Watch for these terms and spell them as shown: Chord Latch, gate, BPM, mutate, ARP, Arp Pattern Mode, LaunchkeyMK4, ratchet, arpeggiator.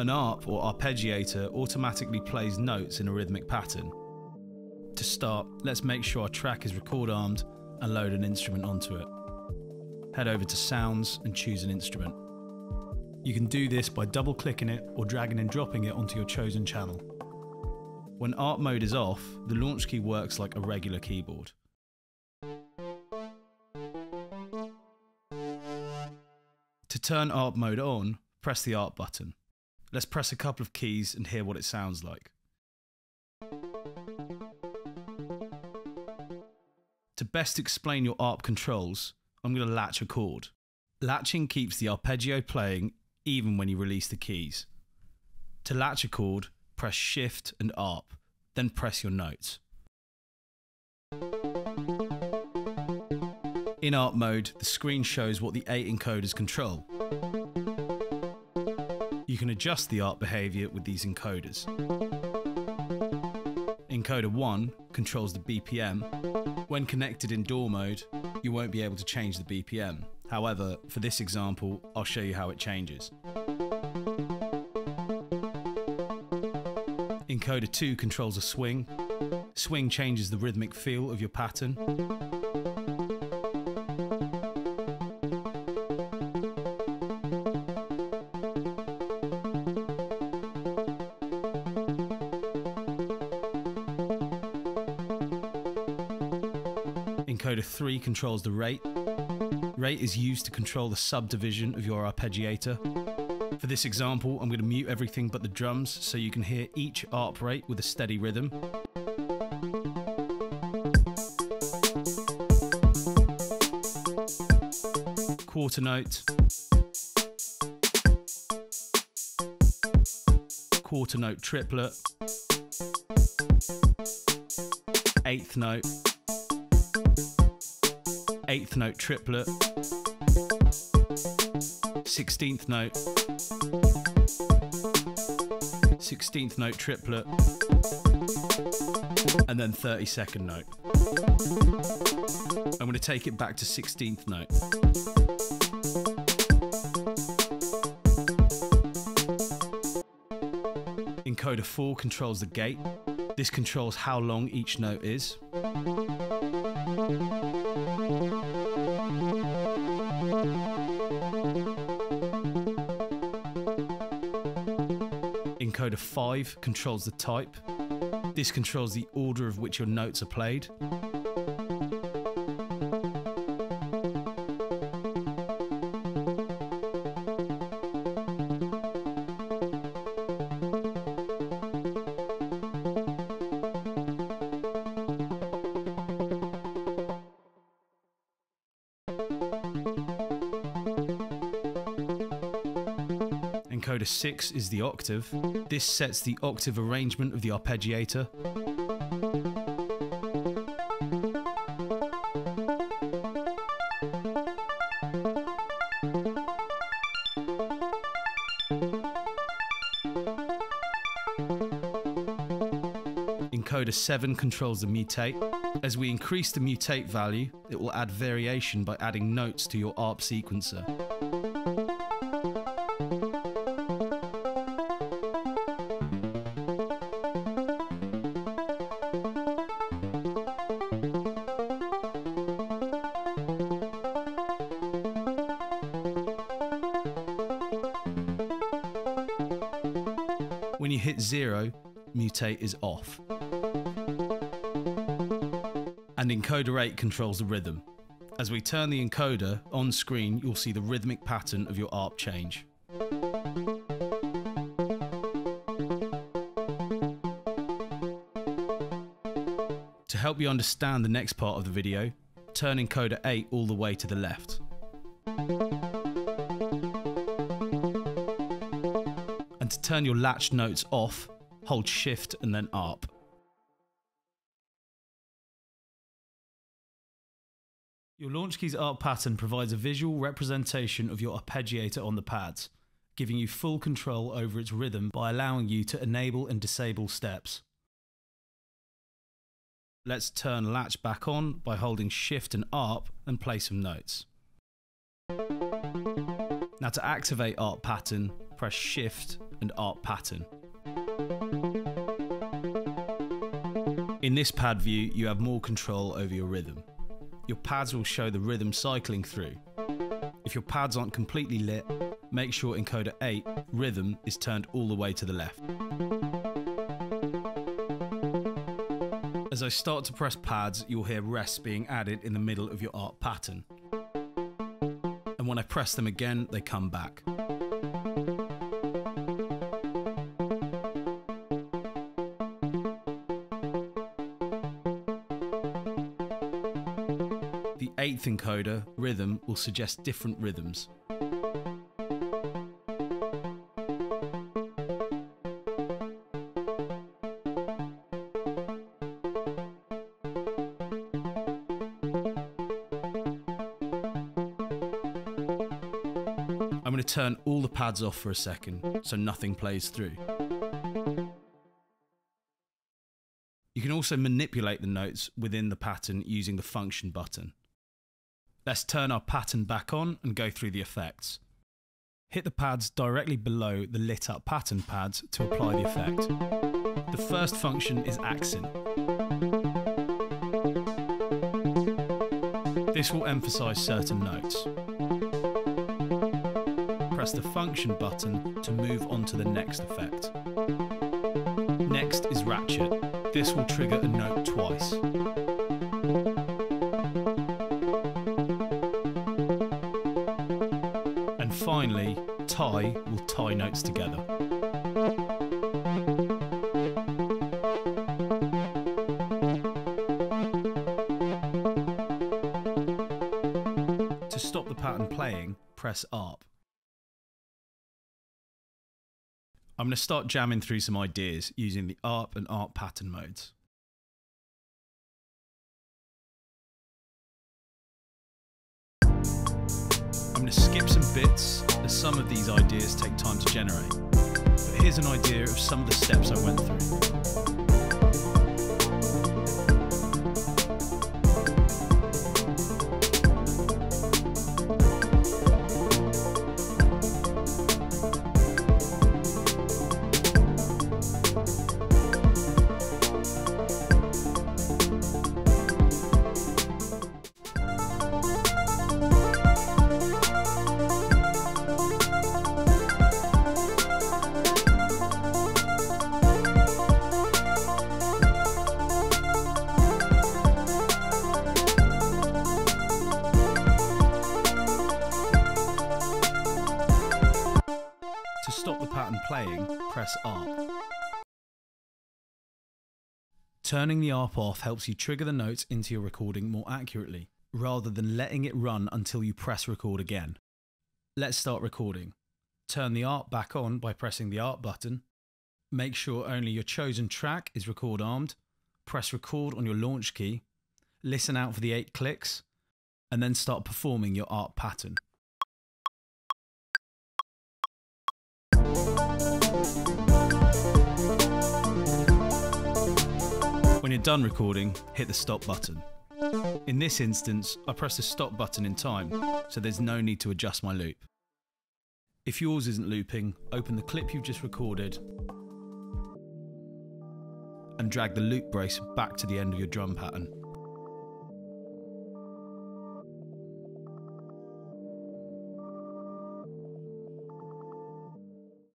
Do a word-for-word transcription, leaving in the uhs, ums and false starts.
An A R P or arpeggiator automatically plays notes in a rhythmic pattern. To start, let's make sure our track is record armed and load an instrument onto it. Head over to Sounds and choose an instrument. You can do this by double clicking it or dragging and dropping it onto your chosen channel. When A R P mode is off, the launch key works like a regular keyboard. To turn A R P mode on, press the A R P button. Let's press a couple of keys and hear what it sounds like. To best explain your A R P controls, I'm going to latch a chord. Latching keeps the arpeggio playing even when you release the keys. To latch a chord, press Shift and A R P, then press your notes. In A R P mode, the screen shows what the eight encoders control. You can adjust the A R P behavior with these encoders. Encoder one controls the B P M. When connected in door mode, you won't be able to change the B P M. However, for this example, I'll show you how it changes. Encoder two controls a swing. Swing changes the rhythmic feel of your pattern. Encoder three controls the rate. Rate is used to control the subdivision of your arpeggiator. For this example, I'm going to mute everything but the drums so you can hear each A R P rate with a steady rhythm. Quarter note. Quarter note triplet. Eighth note. Eighth note triplet, sixteenth note, sixteenth note triplet, and then thirty-second note. I'm going to take it back to sixteenth note. Encoder four controls the gate. This controls how long each note is. Encoder five controls the type. This controls the order of which your notes are played. Encoder six is the octave. This sets the octave arrangement of the arpeggiator. Encoder seven controls the mutate. As we increase the mutate value, it will add variation by adding notes to your A R P sequencer. When you hit zero, mutate is off. And encoder eight controls the rhythm. As we turn the encoder on screen, you'll see the rhythmic pattern of your A R P change. To help you understand the next part of the video, turn encoder eight all the way to the left. To turn your latched notes off, hold Shift and then A R P. Your launch key's A R P pattern provides a visual representation of your arpeggiator on the pads, giving you full control over its rhythm by allowing you to enable and disable steps. Let's turn latch back on by holding Shift and A R P and play some notes. Now to activate A R P pattern, press Shift and A R P pattern. In this pad view, you have more control over your rhythm. Your pads will show the rhythm cycling through. If your pads aren't completely lit, make sure encoder eight, rhythm, is turned all the way to the left. As I start to press pads, you'll hear rests being added in the middle of your A R P pattern. And when I press them again, they come back. The eighth encoder, rhythm, will suggest different rhythms. I'm going to turn all the pads off for a second, so nothing plays through. You can also manipulate the notes within the pattern using the function button. Let's turn our pattern back on and go through the effects. Hit the pads directly below the lit up pattern pads to apply the effect. The first function is accent. This will emphasize certain notes. Press the function button to move on to the next effect. Next is ratchet. This will trigger a note twice. And finally, tie will tie notes together. To stop the pattern playing, press A R P. I'm going to start jamming through some ideas using the A R P and A R P pattern modes. I'm going to skip some bits as some of these ideas take time to generate, but here's an idea of some of the steps I went through. To stop the pattern playing, press A R P. Turning the A R P off helps you trigger the notes into your recording more accurately, rather than letting it run until you press record again. Let's start recording. Turn the A R P back on by pressing the A R P button. Make sure only your chosen track is record armed. Press record on your launch key. Listen out for the eight clicks, and then start performing your A R P pattern. When you're done recording, hit the stop button. In this instance, I pressed the stop button in time, so there's no need to adjust my loop. If yours isn't looping, open the clip you've just recorded and drag the loop brace back to the end of your drum pattern.